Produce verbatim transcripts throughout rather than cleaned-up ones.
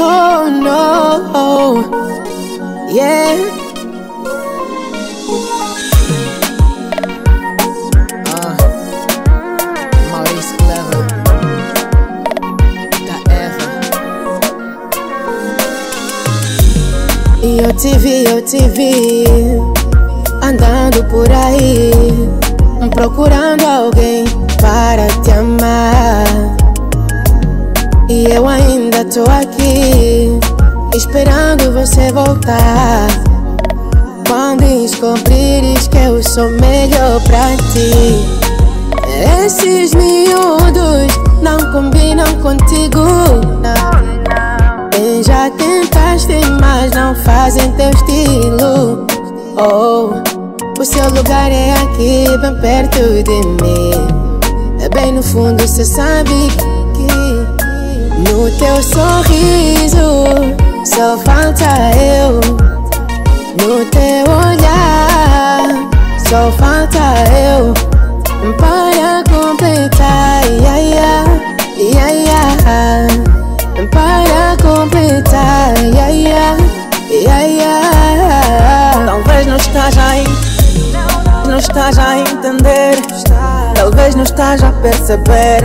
Oh no, yeah. Eu te vi, eu te vi, andando por aí, procurando alguém para te amar. E eu ainda tô aqui, esperando você voltar. Quando descobrires que eu sou melhor pra ti. Esses miúdos não combinam contigo, não. E já tentaste, mas não fazem teu estilo. Oh, o seu lugar é aqui, bem perto de mim. Bem no fundo cê sabe que no teu sorriso só falta eu. No teu olhar só falta eu para completar, yeah, yeah, yeah, yeah. Para completar, yeah, yeah, yeah, yeah. Talvez não esteja a entender, não esteja a entender, talvez não esteja a perceber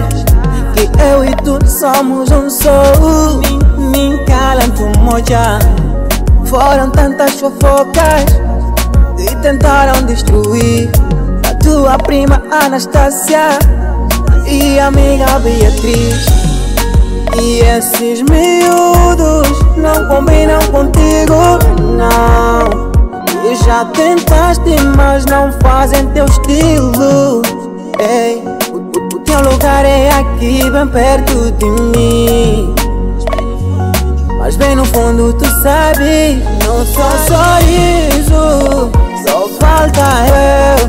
que eu e tu somos um só. Nincalanto moja. Foram tantas fofocas e tentaram destruir a tua prima Anastácia e a amiga Beatriz. E esses miúdos não combinam contigo, não. E já tentaste, mas não fazem teu estilo. Ei, o, o, o teu lugar é aqui, bem perto de mim. Mas bem no fundo tu sabes, no teu sorriso só falta eu.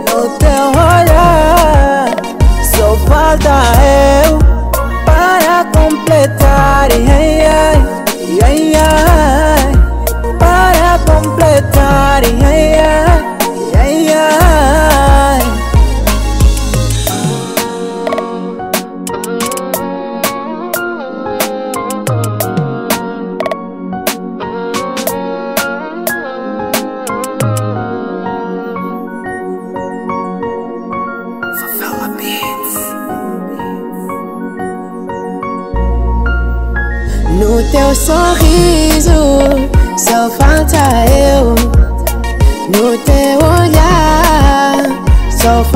No teu olhar só falta eu para completar, ai, ai, ai, ai. Para completar, ai, ai, ai, ai. No teu sorriso só falta eu. No teu olhar só falta eu.